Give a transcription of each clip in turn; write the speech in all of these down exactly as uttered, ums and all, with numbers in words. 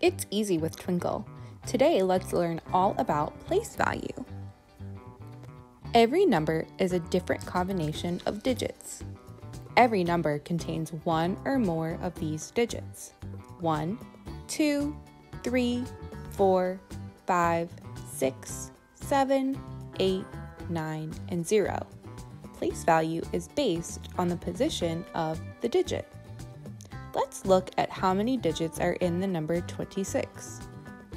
It's easy with Twinkl. Today, let's learn all about place value. Every number is a different combination of digits. Every number contains one or more of these digits. one, two, three, four, five, six, seven, eight, nine, and zero. Place value is based on the position of the digit. Let's look at how many digits are in the number twenty-six.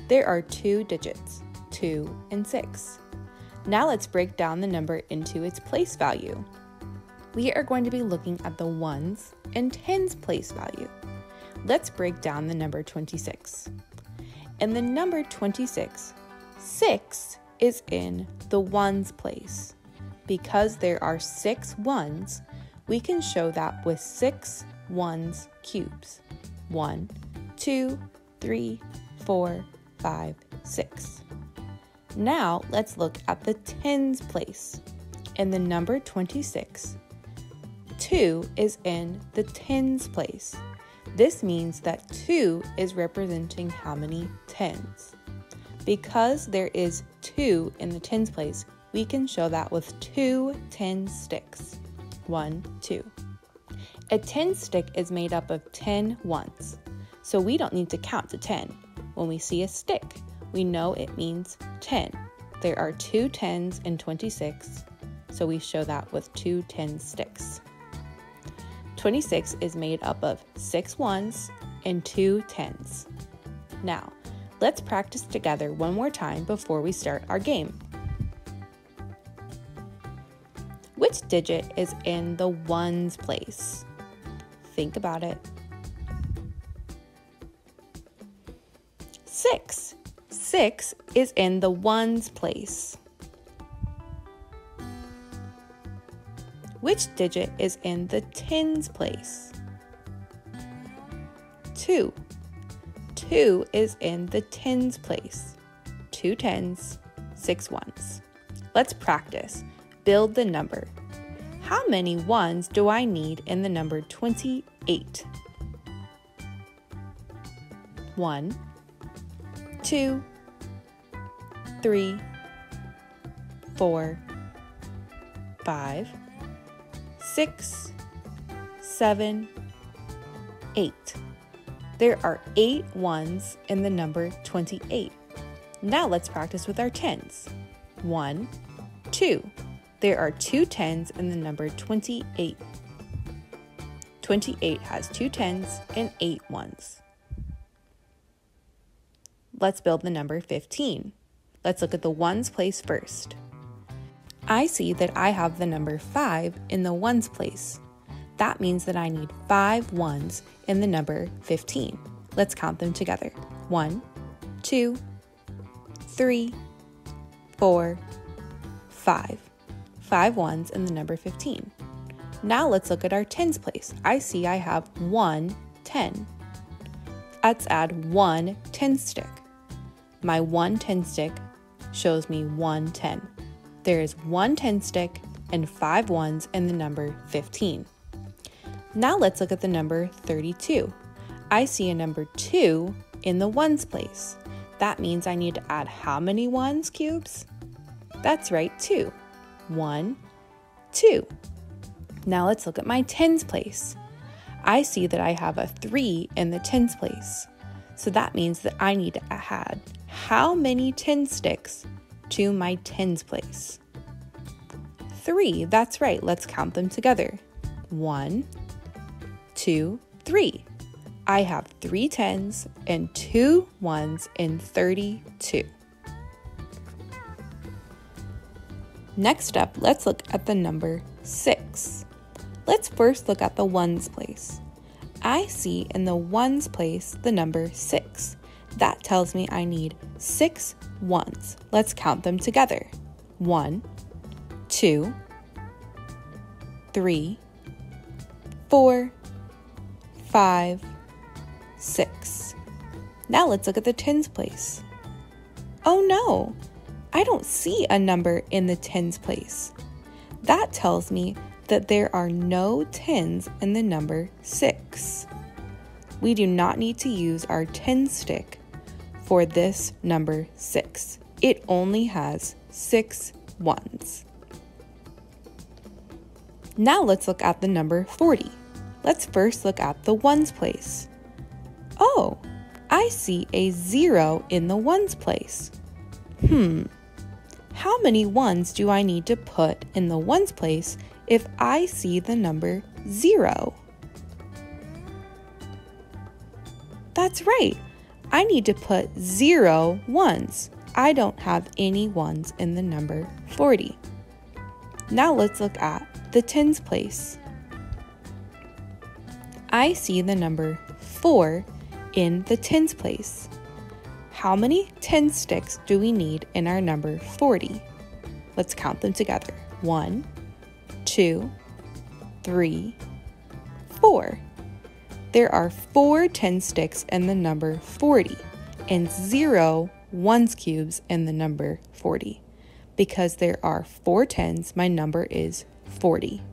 There are two digits, two and six. Now let's break down the number into its place value. We are going to be looking at the ones and tens place value. Let's break down the number twenty-six. In the number twenty-six, six is in the ones place. Because there are six ones, we can show that with six ones cubes. one, two, three, four, five, six. Now let's look at the tens place. In the number twenty-six, two is in the tens place. This means that two is representing how many tens. Because there is two in the tens place, we can show that with two ten sticks. one, two. A ten stick is made up of ten ones, so we don't need to count to ten. When we see a stick, we know it means ten. There are two tens in twenty-six, so we show that with two ten sticks. twenty-six is made up of six ones and two tens. Now, let's practice together one more time before we start our game. Which digit is in the ones place? Think about it. Six. Six is in the ones place. Which digit is in the tens place? Two. Two is in the tens place. Two tens, six ones. Let's practice. Build the number. How many ones do I need in the number twenty-eight? one, two, three, four, five, six, seven, eight. There are eight ones in the number twenty-eight. Now let's practice with our tens. one, two. There are two tens in the number twenty-eight. twenty-eight has two tens and eight ones. Let's build the number fifteen. Let's look at the ones place first. I see that I have the number five in the ones place. That means that I need five ones in the number fifteen. Let's count them together. one, two, three, four, five. Five ones in the number fifteen. Now let's look at our tens place. I see I have one ten. Let's add one ten stick. My one ten stick shows me one ten. There is one ten stick and five ones in the number fifteen. Now let's look at the number thirty-two. I see a number two in the ones place. That means I need to add how many ones cubes? That's right, two. one, two. Now let's look at my tens place. I see that I have a three in the tens place. So that means that I need to add how many ten sticks to my tens place? three, that's right, let's count them together. one, two, three. I have three tens and two ones in thirty-two. Next up, let's look at the number six. Let's first look at the ones place. I see in the ones place the number six. That tells me I need six ones. Let's count them together. one, two, three, four, five, six. Now let's look at the tens place. Oh no! I don't see a number in the tens place. That tells me that there are no tens in the number six. We do not need to use our ten stick for this number six. It only has six ones. Now let's look at the number forty. Let's first look at the ones place. Oh, I see a zero in the ones place. Hmm, how many ones do I need to put in the ones place if I see the number zero? That's right, I need to put zero ones. I don't have any ones in the number forty. Now let's look at the tens place. I see the number four in the tens place. How many ten sticks do we need in our number forty? Let's count them together. One, two, three, four. There are four ten sticks in the number forty and zero ones cubes in the number forty. Because there are four tens, my number is forty.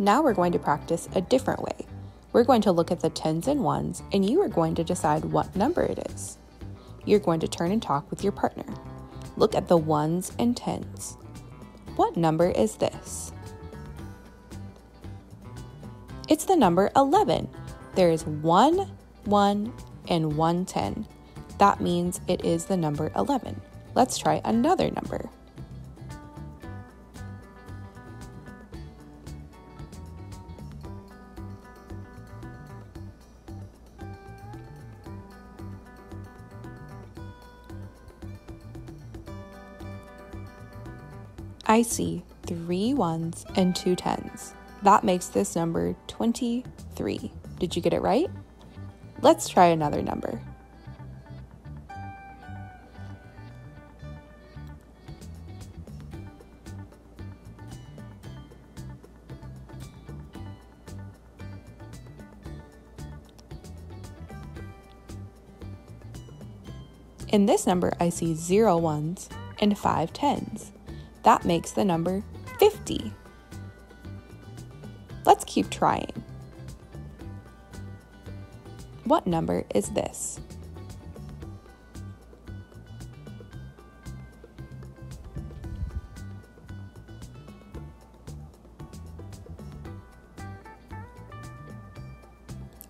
Now we're going to practice a different way. We're going to look at the tens and ones, and you are going to decide what number it is. You're going to turn and talk with your partner. Look at the ones and tens. What number is this? It's the number eleven. There is one, one, and one ten. That means it is the number eleven. Let's try another number. I see three ones and two tens. That makes this number twenty-three. Did you get it right? Let's try another number. In this number, I see zero ones and five tens. That makes the number fifty. Let's keep trying. What number is this?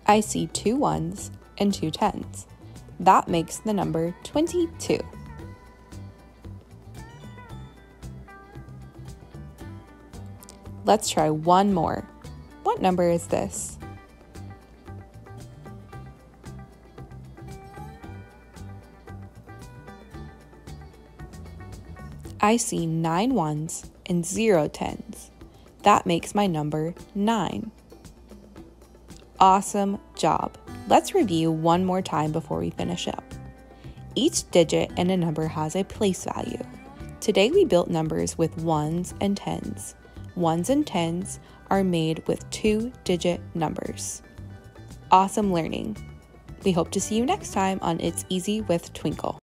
I see two ones and two tens. That makes the number twenty-two. Let's try one more. What number is this? I see nine ones and zero tens. That makes my number nine. Awesome job. Let's review one more time before we finish up. Each digit in a number has a place value. Today we built numbers with ones and tens. Ones and tens are made with two-digit numbers. Awesome learning! We hope to see you next time on It's Easy with Twinkl.